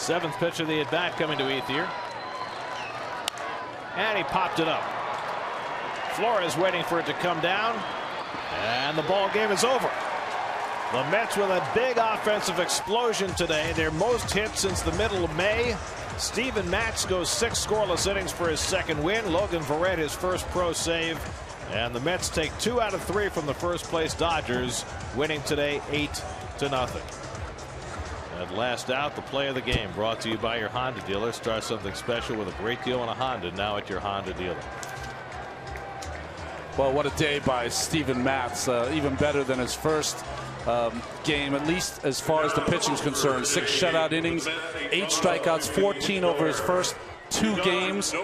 Seventh pitch of the at bat coming to Ethier. And he popped it up. Flores waiting for it to come down. And the ball game is over. The Mets with a big offensive explosion today. Their most hits since the middle of May. Stephen Matz goes 6 scoreless innings for his second win. Logan Verrett his first pro save. And the Mets take 2 out of 3 from the first place Dodgers, winning today 8-0. And last out, the play of the game brought to you by your Honda dealer. Start something special with a great deal on a Honda now at your Honda dealer. Well, what a day by Stephen Matz. Even better than his first game, at least as far as the pitching is concerned. 6 shutout innings, 8 strikeouts, 14 over his first 2 games.